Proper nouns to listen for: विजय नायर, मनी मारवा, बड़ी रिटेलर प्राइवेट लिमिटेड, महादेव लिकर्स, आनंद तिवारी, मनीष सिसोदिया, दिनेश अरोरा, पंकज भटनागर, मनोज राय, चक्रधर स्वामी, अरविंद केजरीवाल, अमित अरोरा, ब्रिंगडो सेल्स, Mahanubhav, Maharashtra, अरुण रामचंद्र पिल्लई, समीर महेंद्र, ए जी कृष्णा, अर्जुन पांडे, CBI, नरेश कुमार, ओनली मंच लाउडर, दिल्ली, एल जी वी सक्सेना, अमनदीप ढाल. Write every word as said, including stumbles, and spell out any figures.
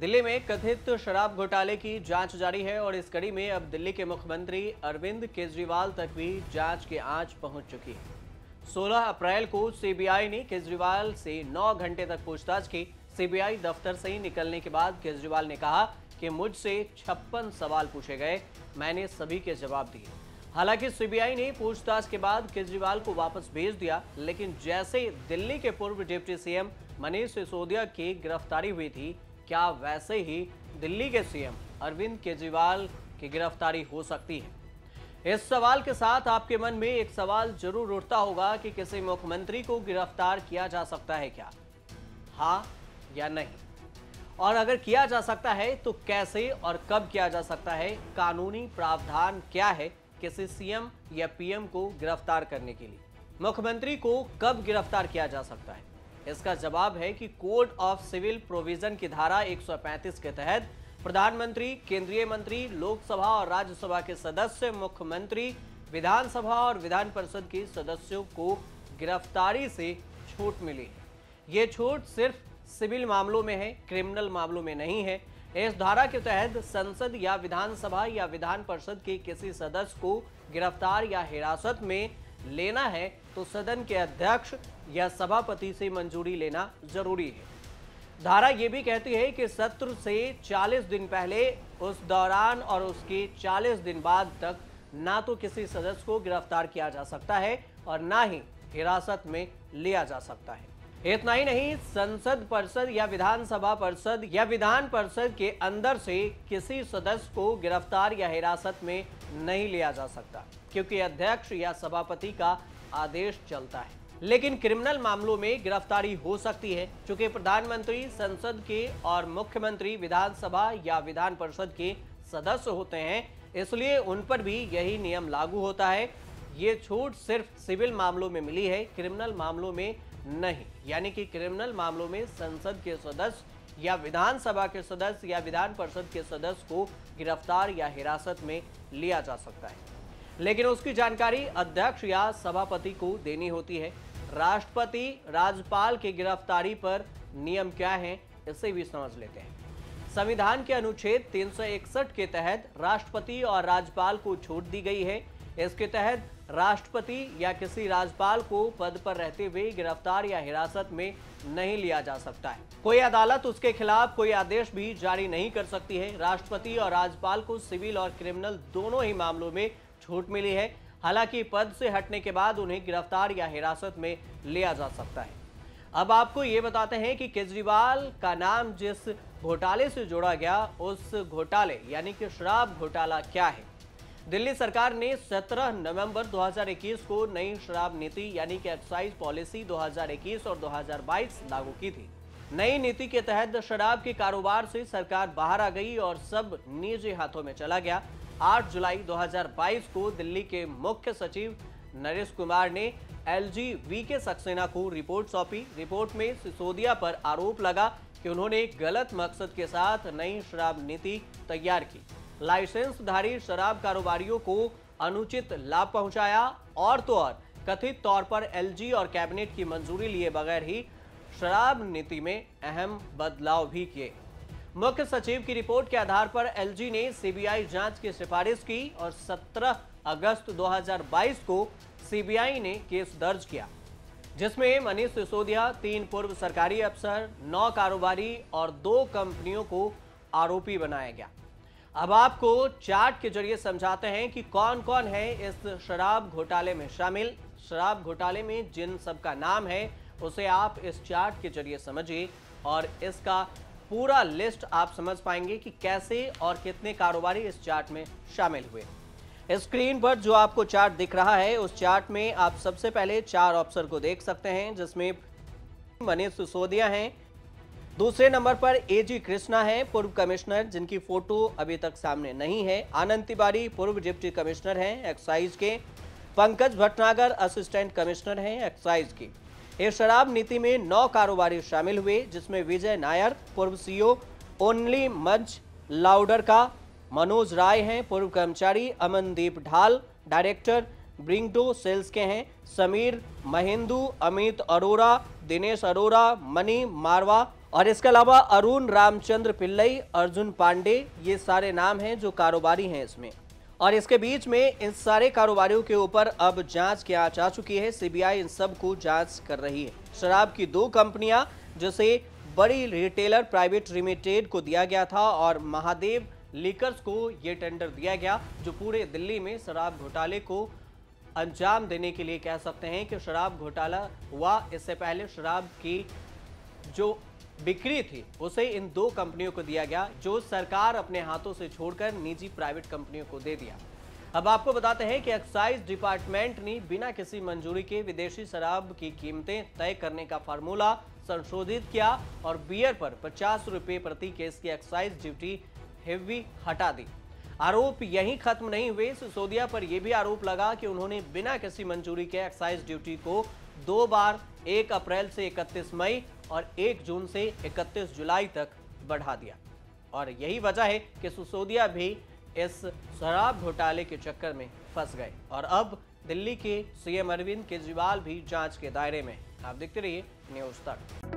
दिल्ली में कथित शराब घोटाले की जांच जारी है और इस कड़ी में अब दिल्ली के मुख्यमंत्री अरविंद केजरीवाल तक भी जांच के आंच पहुंच चुकी है। सोलह अप्रैल को सीबीआई ने केजरीवाल से नौ घंटे तक पूछताछ की। सीबीआई दफ्तर से ही निकलने के बाद केजरीवाल ने कहा कि मुझसे छप्पन सवाल पूछे गए, मैंने सभी के जवाब दिए। हालांकि सीबीआई ने पूछताछ के बाद केजरीवाल को वापस भेज दिया, लेकिन जैसे दिल्ली के पूर्व डिप्टी सीएम मनीष सिसोदिया की गिरफ्तारी हुई थी, क्या वैसे ही दिल्ली के सीएम अरविंद केजरीवाल की गिरफ्तारी हो सकती है? इस सवाल के साथ आपके मन में एक सवाल जरूर उठता होगा कि किसी मुख्यमंत्री को गिरफ्तार किया जा सकता है क्या, हाँ या नहीं? और अगर किया जा सकता है तो कैसे और कब किया जा सकता है? कानूनी प्रावधान क्या है किसी सीएम या पीएम को गिरफ्तार करने के लिए? मुख्यमंत्री को कब गिरफ्तार किया जा सकता है? इसका जवाब है कि कोड ऑफ सिविल प्रोविजन की धारा एक सौ पैंतीस के तहत प्रधानमंत्री, केंद्रीय मंत्री, लोकसभा और राज्यसभा के सदस्य, मुख्यमंत्री, विधानसभा और विधान परिषद के सदस्यों को गिरफ्तारी से छूट मिली है। ये छूट सिर्फ सिविल मामलों में है, क्रिमिनल मामलों में नहीं है। इस धारा के तहत संसद या विधानसभा या विधान परिषद के किसी सदस्य को गिरफ्तार या हिरासत में लेना है तो सदन के अध्यक्ष या सभापति से मंजूरी लेना जरूरी है। धारा ये भी कहती है कि सत्र से चालीस दिन पहले, उस दौरान और उसके चालीस दिन बाद तक ना तो किसी सदस्य को गिरफ्तार किया जा सकता है और ना ही हिरासत में लिया जा सकता है। इतना ही नहीं, संसद परिषद या विधानसभा परिषद या विधान परिषद के अंदर से किसी सदस्य को गिरफ्तार या हिरासत में नहीं लिया जा सकता, क्योंकि अध्यक्ष या सभापति का आदेश चलता है। लेकिन क्रिमिनल मामलों में गिरफ्तारी हो सकती है, क्योंकि प्रधानमंत्री, संसद के और मुख्यमंत्री विधानसभा या विधान परिषद के सदस्य होते हैं, इसलिए उन पर भी यही नियम लागू होता है। ये छूट सिर्फ सिविल मामलों में मिली है, क्रिमिनल मामलों में नहीं। यानी कि क्रिमिनल मामलों में संसद के सदस्य या विधानसभा के सदस्य या विधान परिषद के सदस्य को गिरफ्तार या हिरासत में लिया जा सकता है, लेकिन उसकी जानकारी अध्यक्ष या सभापति को देनी होती है। राष्ट्रपति, राज्यपाल की गिरफ्तारी पर नियम क्या है, इसे भी समझ लेते हैं। संविधान के अनुच्छेद तीन सौ इकसठ के तहत राष्ट्रपति और राज्यपाल को छूट दी गई है। इसके तहत राष्ट्रपति या किसी राज्यपाल को पद पर रहते हुए गिरफ्तार या हिरासत में नहीं लिया जा सकता है। कोई अदालत उसके खिलाफ कोई आदेश भी जारी नहीं कर सकती है। राष्ट्रपति और राज्यपाल को सिविल और क्रिमिनल दोनों ही मामलों में छूट मिली है। हालांकि पद से हटने के बाद उन्हें गिरफ्तार या हिरासत में लिया जा सकता है। अब आपको ये बताते हैं कि केजरीवाल का नाम जिस घोटाले से जोड़ा गया, उस घोटाले यानी कि शराब घोटाला क्या है। दिल्ली सरकार ने सत्रह नवंबर दो हज़ार इक्कीस को नई शराब नीति यानी कि एक्साइज पॉलिसी दो हज़ार इक्कीस और दो हज़ार बाईस लागू की थी। नई नीति के तहत शराब के कारोबार से सरकार बाहर आ गई और सब निजी हाथों में चला गया। आठ जुलाई दो हज़ार बाईस को दिल्ली के मुख्य सचिव नरेश कुमार ने एल जी वी सक्सेना को रिपोर्ट सौंपी। रिपोर्ट में सिसोदिया पर आरोप लगा कि उन्होंने गलत मकसद के साथ नई शराब नीति तैयार की, लाइसेंसधारी शराब कारोबारियों को अनुचित लाभ पहुंचाया और तो और कथित तौर पर एलजी और कैबिनेट की मंजूरी लिए बगैर ही शराब नीति में अहम बदलाव भी किए। मुख्य सचिव की रिपोर्ट के आधार पर एलजी ने सीबीआई जांच की सिफारिश की और सत्रह अगस्त दो हज़ार बाईस को सीबीआई ने केस दर्ज किया, जिसमें मनीष सिसोदिया, तीन पूर्व सरकारी अफसर, नौ कारोबारी और दो कंपनियों को आरोपी बनाया गया। अब आपको चार्ट के जरिए समझाते हैं कि कौन कौन है इस शराब घोटाले में शामिल। शराब घोटाले में जिन सबका नाम है उसे आप इस चार्ट के जरिए समझिए और इसका पूरा लिस्ट आप समझ पाएंगे कि कैसे और कितने कारोबारी इस चार्ट में शामिल हुए। स्क्रीन पर जो आपको चार्ट दिख रहा है, उस चार्ट में आप सबसे पहले चार अफसर को देख सकते हैं, जिसमें मनीष सिसोदिया हैं, दूसरे नंबर पर ए जी कृष्णा हैं, पूर्व कमिश्नर, जिनकी फोटो अभी तक सामने नहीं है, आनंद तिवारी पूर्व डिप्टी कमिश्नर हैं एक्साइज के, पंकज भटनागर असिस्टेंट कमिश्नर हैं एक्साइज के। इस शराब नीति में नौ कारोबारी शामिल हुए, जिसमें विजय नायर पूर्व सीईओ ओनली मंच लाउडर का, मनोज राय हैं पूर्व कर्मचारी, अमनदीप ढाल डायरेक्टर ब्रिंगडो सेल्स के हैं, समीर महेंद्र, अमित अरोरा, दिनेश अरोरा, मनी मारवा और इसके अलावा अरुण रामचंद्र पिल्लई, अर्जुन पांडे, ये सारे नाम हैं जो कारोबारी हैं इसमें। और इसके बीच में इन सारे कारोबारियों के ऊपर अब जांच की आंच आ चुकी है। सीबीआई इन सब को जांच कर रही है। शराब की दो कंपनियां जैसे बड़ी रिटेलर प्राइवेट लिमिटेड को दिया गया था और महादेव लिकर्स को ये टेंडर दिया गया, जो पूरे दिल्ली में शराब घोटाले को अंजाम देने के लिए कह सकते हैं कि शराब घोटाला हुआ। इससे पहले शराब की जो बिक्री थी उसे इन दो कंपनियों को दिया गया, जो सरकार अपने हाथों से छोड़कर निजी प्राइवेट कंपनियों को दे दिया। अब आपको बताते हैं कि एक्साइज डिपार्टमेंट ने बिना किसी मंजूरी के विदेशी शराब की कीमतें तय करने का फार्मूला संशोधित किया और बियर पर पचास रुपये प्रति केस की एक्साइज ड्यूटी हेवी हटा दी। आरोप यहीं खत्म नहीं हुए, सिसोदिया पर यह भी आरोप लगा कि उन्होंने बिना किसी मंजूरी के एक्साइज ड्यूटी को दो बार एक अप्रैल से इकतीस मई और एक जून से इकतीस जुलाई तक बढ़ा दिया। और यही वजह है कि सिसोदिया भी इस शराब घोटाले के चक्कर में फंस गए और अब दिल्ली के सीएम अरविंद केजरीवाल भी जांच के दायरे में। आप देखते रहिए न्यूज़ तक।